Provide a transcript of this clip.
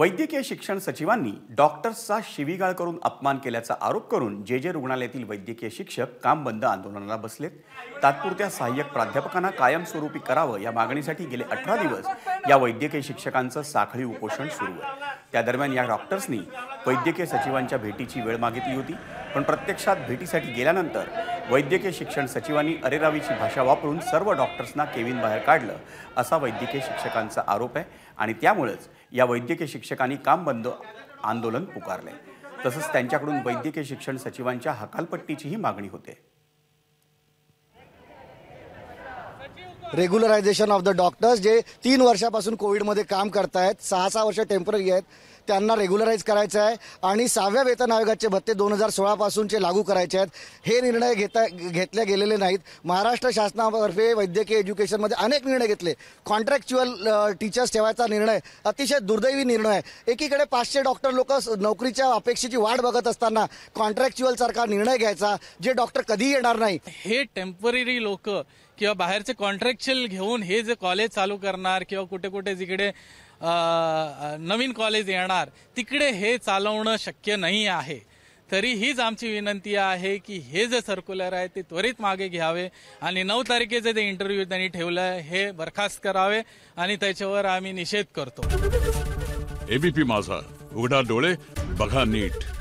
वैद्यकीय शिक्षण सचिवांनी डॉक्टर्सचा शिवीगाळ करून अपमान केल्याचा आरोप करून जे जे रुग्णालयातील वैद्यकीय शिक्षक काम बंद आंदोलनाला बसलेत। तात्पुरत्या सहाय्यक प्राध्यापकांना कायमस्वरूपी करावं या मागणीसाठी गेले 18 दिवस या वैद्यकीय शिक्षकांचं साखळी उपोषण सुरू आहे। त्या दरम्यान या डॉक्टर्सनी वैद्यकीय सचिवांच्या भेटीची वेळ मागितली होती, पण प्रत्यक्षात भेटीसाठी गेल्यानंतर वैद्यकीय शिक्षण सचिवांनी अरेरावीची भाषा वापरून सर्व डॉक्टर्सना केविन बाहेर काढलं असा वैद्यकीय शिक्षकांचा आरोप आहे आणि त्यामुळेच या वैद्यकीय शिक्षकांनी काम बंद आंदोलन पुकारले। तसंच त्यांच्याकडून वैद्यकीय शिक्षण सचिवांच्या हकालपट्टीचीही मागणी होते। रेग्युलरायझेशन ऑफ द डॉक्टर्स जे 3 वर्षापासून कोविडमध्ये काम करतायत, 6 वर्ष टेम्पररी आहेत, त्यांना रेग्युलराइज करायचं आहे आणि 6व्या वेतन आयोगाचे भत्ते 2016पासूनचे लागू करायचे आहेत। हे निर्णय घेतले गेलेले नाहीत। महाराष्ट्र शासनातर्फे वैद्यकीय एज्युकेशनमध्ये अनेक निर्णय घेतले। कॉन्ट्रॅक्च्युअल टीचर्स ठेवायचा निर्णय अतिशय दुर्दैवी निर्णय आहे। एकीकडे 500 डॉक्टर लोक नोकरीच्या अपेक्षेची वाट बघत असताना कॉन्ट्रॅक्च्युअल सारखा निर्णय घ्यायचा जे डॉक्टर कधी येणार नाही। हे टेम्पररी लोक किंवा बाहेरचे कॉन्ट्रॅक्च्युअल घेऊन हे जे कॉलेज चालू करणार किंवा कुठे कुठे जिकडे नवीन कॉलेज येणार तिकडे हे चालवणं शक्य नाही आहे। तरी हीच आमची विनंती आहे की हे जे सर्क्युलर आहे ते त्वरित मागे घ्यावे आणि 9 तारखेचे जे इंटरव्ह्यू त्यांनी ठेवलं हे बरखास्त करावे आणि त्याच्यावर आम्ही निषेध करतो। एबीपी माझा, उघडा डोळे बघा नीट।